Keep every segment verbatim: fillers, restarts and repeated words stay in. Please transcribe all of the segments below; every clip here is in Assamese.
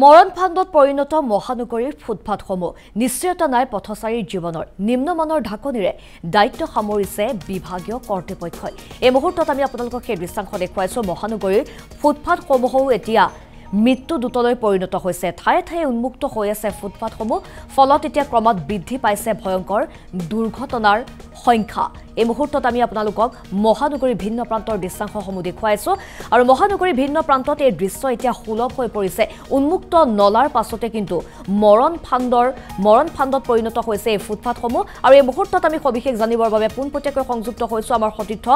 মৰণ ফান্দত পৰিণত মহানগৰীৰ ফুটপাথসমূহ নিশ্চয়তা নাই পথচাৰীৰ জীৱনৰ নিম্নমানৰ ঢাকনিৰে দায়িত্ব সামৰিছে বিভাগীয় কৰ্তৃপক্ষই এই মুহূৰ্তত আমি আপোনালোকক সেই দৃশ্যাংশ দেখুৱাইছো মহানগৰীৰ ফুটপাথসমূহ এতিয়া মৃত্যু দুতলৈ পৰিণত হৈছে ঠায়ে ঠায়ে উন্মুক্ত হৈ আছে ফুটপাথসমূহ ফলত এতিয়া ক্ৰমাৎ বৃদ্ধি পাইছে ভয়ংকৰ দুৰ্ঘটনাৰ সংখ্যা এই মুহূৰ্তত আমি আপোনালোকক মহানগৰীৰ ভিন্ন প্ৰান্তৰ দৃশ্যাংশসমূহ দেখুৱাইছো আৰু মহানগৰীৰ ভিন্ন প্ৰান্তত এই দৃশ্য এতিয়া সুলভ হৈ পৰিছে উন্মুক্ত নলাৰ পাছতে কিন্তু মৰণ ফান্দৰ মৰণ ফান্দত পৰিণত হৈছে এই ফুটপাথসমূহ আৰু এই মুহূৰ্তত আমি সবিশেষ জানিবৰ বাবে পুনপটীয়াকৈ সংযুক্ত হৈছো আমাৰ সতীৰ্থ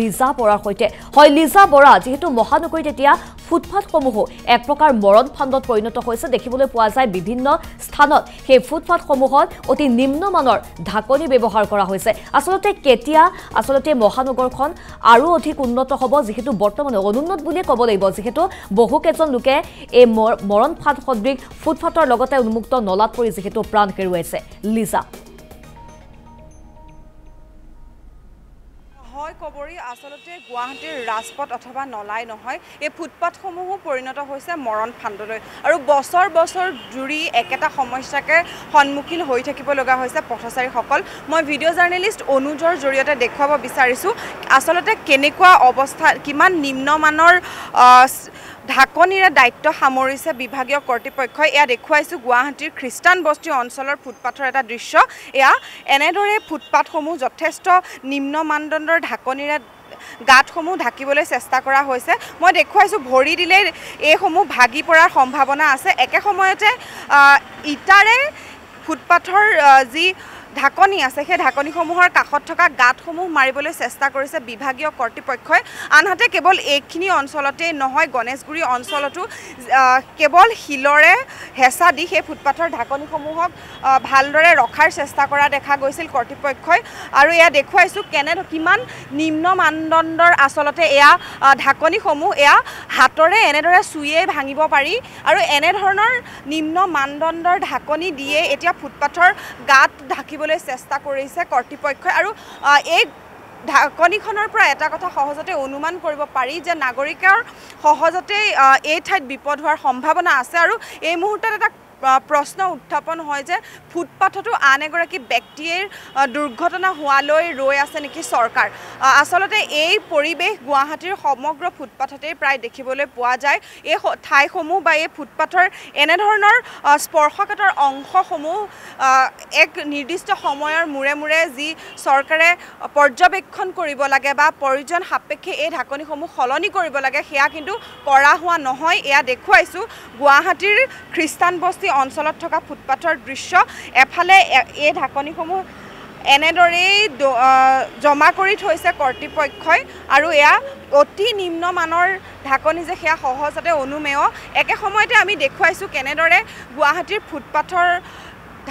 লিজা বৰাৰ সৈতে হয় লিজা বৰা যেহেতু মহানগৰীত এতিয়া ফুটপাথসমূহ এক প্ৰকাৰ মৰণ ফান্দত পৰিণত হৈছে দেখিবলৈ পোৱা যায় বিভিন্ন স্থানত সেই ফুটপাথসমূহত অতি নিম্নমানৰ ঢাকনি ব্যৱহাৰ কৰা হৈছে আসলতে এতিয়া আসলতে মহানগৰখন আৰু অধিক উন্নত হ'ব যেহেতু বৰ্তমানে অনুন্নত বুলি ক'ব লাগিব যেহেতু বহু কেজন লোকে এই মৰণ ফাঁদ সদৃশ ফুটপাথৰ লগতে উন্মুক্ত নলাত পৰি যেহেতু প্ৰাণ হেৰুৱাইছে লিজা কবৰি আসলতে গুৱাহাটীৰ ৰাজপথ অথবা নলাই নহয় এই ফুটপাথসমূহ পৰিণত হৈছে মৰণ ফান্দলৈ আৰু বছৰ বছৰ জুৰি একেটা সমস্যাকে সন্মুখীন হৈ থাকিব লগা হৈছে পথচাৰীসকল মই ভিডিঅ' জাৰ্নেলিষ্ট অনুজৰ জৰিয়তে দেখুৱাব বিচাৰিছো আসলতে কেনেকুৱা অৱস্থা কিমান নিম্নমানৰ ঢাকনিৰে দায়িত্ব সামৰিছে বিভাগীয় কৰ্তৃপক্ষই এয়া দেখুৱাইছো গুৱাহাটীৰ খ্ৰীষ্টান বস্তি অঞ্চলৰ ফুটপাথৰ এটা দৃশ্য এয়া এনেদৰে ফুটপাথসমূহ যথেষ্ট নিম্ন মানদণ্ডৰ ঢাকনিৰে গাঁতসমূহ ঢাকিবলৈ চেষ্টা কৰা হৈছে মই দেখুৱাইছো ভৰি দিলে এইসমূহ ভাগি পৰাৰ সম্ভাৱনা আছে একে সময়তে ইটাৰে ফুটপাথৰ যি ঢাকনি আছে সেই ঢাকনিসমূহৰ কাষত থকা গাঁতসমূহ মাৰিবলৈ চেষ্টা কৰিছে বিভাগীয় কৰ্তৃপক্ষই আনহাতে কেৱল এইখিনি অঞ্চলতেই নহয় গণেশগুৰি অঞ্চলতো কেৱল শিলৰে হেঁচা দি সেই ফুটপাথৰ ঢাকনিসমূহক ভালদৰে ৰখাৰ চেষ্টা কৰা দেখা গৈছিল কৰ্তৃপক্ষই আৰু এয়া দেখুৱাইছোঁ কেনে কিমান নিম্ন মানদণ্ডৰ আচলতে এয়া ঢাকনিসমূহ এয়া হাতৰে এনেদৰে চুইয়ে ভাঙিব পাৰি আৰু এনেধৰণৰ নিম্ন মানদণ্ডৰ ঢাকনি দিয়ে এতিয়া ফুটপাথৰ গাঁত ঢাকিব চেষ্টা কৰিছে কৰ্তৃপক্ষই আৰু এই ঢাকনিখনৰ পৰা এটা কথা সহজতে অনুমান কৰিব পাৰি যে নাগৰিকৰ সহজতে এই ঠাইত বিপদ হোৱাৰ সম্ভাৱনা আছে আৰু এই মুহূৰ্তত এটা প্ৰশ্ন উত্থাপন হয় যে ফুটপাথতো আন এগৰাকী ব্যক্তিৰ দুৰ্ঘটনা হোৱালৈ ৰৈ আছে নেকি চৰকাৰ আসলতে এই পৰিৱেশ গুৱাহাটীৰ সমগ্ৰ ফুটপাথতেই প্ৰায় দেখিবলৈ পোৱা যায় এই ঠাইসমূহ বা এই ফুটপাথৰ এনেধৰণৰ স্পৰ্শকাতৰ অংশসমূহ এক নিৰ্দিষ্ট সময়ৰ মূৰে মূৰে যি চৰকাৰে পৰ্যবেক্ষণ কৰিব লাগে বা প্ৰয়োজন সাপেক্ষে এই ঢাকনিসমূহ সলনি কৰিব লাগে সেয়া কিন্তু কৰা হোৱা নহয় এয়া দেখুৱাইছোঁ গুৱাহাটীৰ খ্ৰীষ্টান বস্তি অঞ্চলত থকা ফুটপাথৰ দৃশ্য এফালে এই ঢাকনিসমূহ এনেদৰেই জমা কৰি থৈছে কৰ্তৃপক্ষই আৰু এয়া অতি নিম্নমানৰ ঢাকনি যে সেয়া সহজতে অনুমেয় একে সময়তে আমি দেখুৱাইছোঁ কেনেদৰে গুৱাহাটীৰ ফুটপাথৰ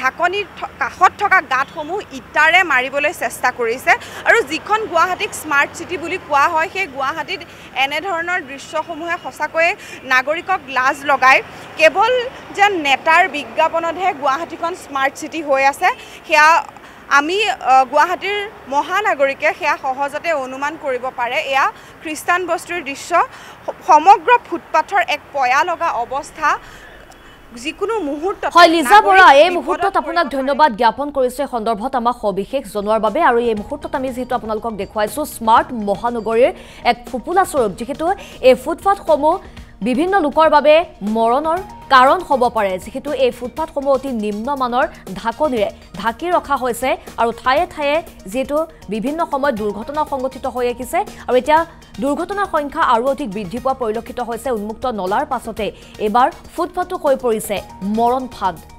ঢাকনি কাষত থকা গাঁতসমূহ ইটাৰে মাৰিবলৈ চেষ্টা কৰিছে আৰু যিখন গুৱাহাটীক স্মাৰ্ট চিটি বুলি কোৱা হয় সেই গুৱাহাটীত এনেধৰণৰ দৃশ্যসমূহে সঁচাকৈয়ে নাগৰিকক লাজ লগায় কেৱল যে নেতাৰ বিজ্ঞাপনতহে গুৱাহাটীখন স্মাৰ্ট চিটি হৈ আছে সেয়া আমি গুৱাহাটীৰ মহানগৰীকে সেয়া সহজতে অনুমান কৰিব পাৰে এয়া খ্ৰীষ্টান বস্তিৰ দৃশ্য সমগ্ৰ ফুটপাথৰ এক পয়া লগা অৱস্থা যিকোনো মুহূৰ্ত হয় লিজা বৰা এই মুহূৰ্তত আপোনাক ধন্যবাদ জ্ঞাপন কৰিছে সন্দৰ্ভত আমাক সবিশেষ জনোৱাৰ বাবে আৰু এই মুহূৰ্তত আমি যেহেতু আপোনালোকক দেখুৱাইছো স্মাৰ্ট মহানগৰীৰ এক ফুপুলা স্বৰূপ যেহেতু এই ফুটপাথসমূহ বিভিন্ন লোকৰ বাবে মৰণৰ কাৰণ হ'ব পাৰে যেহেতু এই ফুটপাথসমূহ অতি নিম্নমানৰ ঢাকনিৰে ঢাকি ৰখা হৈছে আৰু ঠায়ে ঠায়ে যেহেতু বিভিন্ন সময়ত দুৰ্ঘটনা সংঘটিত হৈ আহিছে আৰু এতিয়া দুৰ্ঘটনাৰ সংখ্যা আৰু অধিক বৃদ্ধি পোৱা পৰিলক্ষিত হৈছে উন্মুক্ত নলাৰ পাছতে এবাৰ ফুটপাথো হৈ পৰিছে মৰণ ফাঁদ